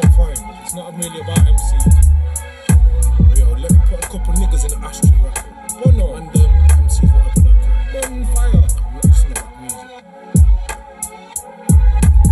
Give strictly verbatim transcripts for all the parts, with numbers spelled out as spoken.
can't find. It's not really about M C. Yo, let me put a couple niggas in the ashtray, right? Oh no, and um, M C's what I put on fire. On fire. It's not about music.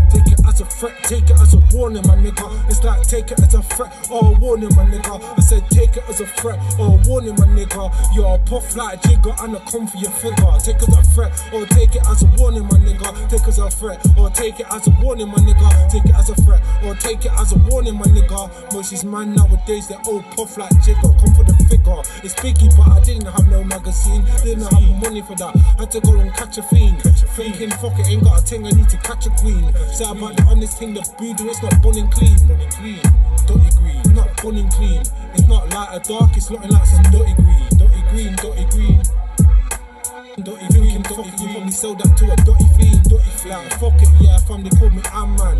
Take it as a threat, take it as a warning, my nigga. It's like take it as a threat or a warning, my nigga. I said take it as a threat or a warning, my nigga. You're a puff like a jigger and a come for your figure. Take it as a threat or take it as a warning, my nigga. Take it as a threat or take it as a warning, my nigga. Take it as a threat or take it as a warning, my nigga. Most these man nowadays, they're all puff like jigger. Come for the figure. It's biggie, but I didn't have no magazine. Didn't have money for that. Had to go and catch a fiend. Catch a fiend. Thinking, fuck it, ain't got a ting, I need to catch a queen. Say about the honest thing, the voodoo, it's not bun and clean. Bun and clean. Don't agree. Not bun and clean. It's not light or dark, it's looking like some dirty green. Dirty green, dirty green. Dirty green, dirty green. You probably sell that to a dirty fiend. Dirty flat. Fuck it, yeah, fam, they call me Ant-Man.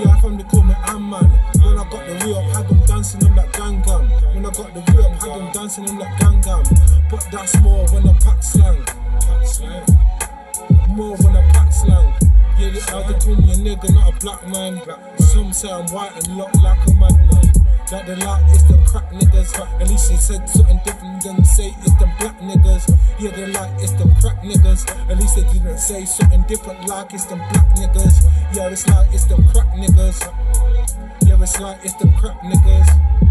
Yeah, I found they call me Ant-Man. When I got the real, had them dancing, I'm like Gangnam. When I got the real, had them dancing, I'm like Gangnam. But that's more when I pack slang. More when I pack slang. Yeah, they either call me a nigga, not a black man. Some say I'm white and look like a madman. Like they like, it's them crack niggas. At least they said something different than say it's them black niggas. Yeah, they like, it's them crack niggas. At least they didn't say something different like it's them black niggas. Yeah, it's like, it's them crack niggas. Yeah, it's like, it's them crack niggas.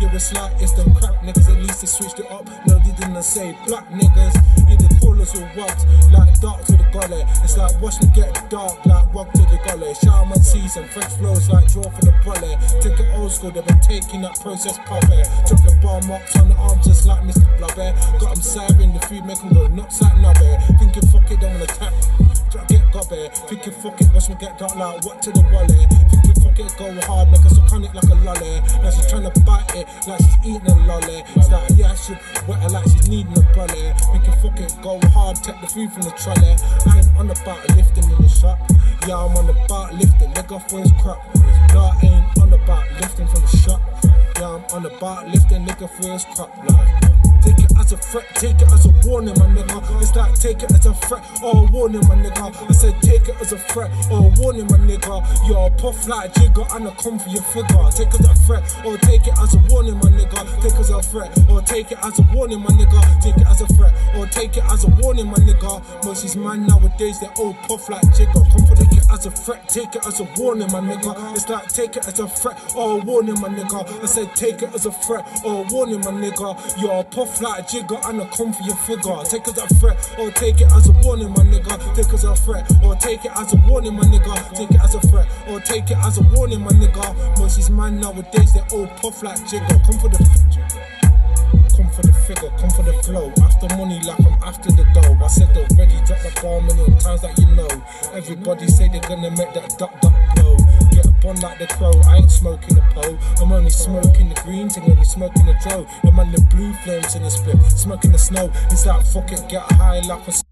Yeah, it's like, it's them crack niggas. At least they switched it up. No, they didn't say black niggas. Yeah, they call us with wogs, like dark to the gullet. It's like watch me get dark, like wog to the gullet. Shaman season, fresh flows like draw for the bullet. Take it old school, they've been taking that process puppet. Drop the bar marks on the arm just like Mister Blubber. Got them siren, the food make them go nuts like nubber. Thinking fuck it, don't wanna tap, get gobber. Thinking fuck it, watch me get dark, like what to the wallet. Thinking fuck it, go hard, make us suck on it like a lolly. Now she's tryna bite it like she's eating a lolly. It's like, yeah, she wet her like she's needing a bullet. We can fuck it, go hard, take the food from the trolley. I ain't on about lifting in the shop. Yeah, I'm on about lifting, leg off for his crop. No, I ain't on about lifting from the shop. Yeah, I'm on about lifting, nigga for his crop. Like, take it as a threat, take it as a warning, my nigga. It's like take it as a threat or a warning, my nigga. I said take it as a threat or a warning, my nigga. You're a puff like a jigger and I come for your figure. Take it as a threat or take it as a warning. Warning, my nigga, take it as a threat, or take it as a warning, my nigga. Take it as a threat, or take it as a warning, my nigga. Most these man nowadays, they're all puff like jigger. Come for take it as a threat, take it as a warning, my nigga. It's like take it as a threat or a warning, my nigga. I said take it as a threat or a warning, my nigga. You're a puff like jigger and I come for your figure. Take it as a threat, or take it as a warning, my nigga. Take it as a threat, or take it as a warning, my nigga. Take it as a threat, or take it as a warning, my nigga. Most these man nowadays, they're all puff like jigger. Come for the figure, come for the figure, come for the flow. After money like I'm after the dough. I said already, drop the bar million times that you know. Everybody say they're gonna make that duck duck blow. Get up on like the crow, I ain't smoking the pole. I'm only smoking the greens, I'm only smoking the dough. The man the blue flames in the split, smoking the snow. It's like fuck it, get high like a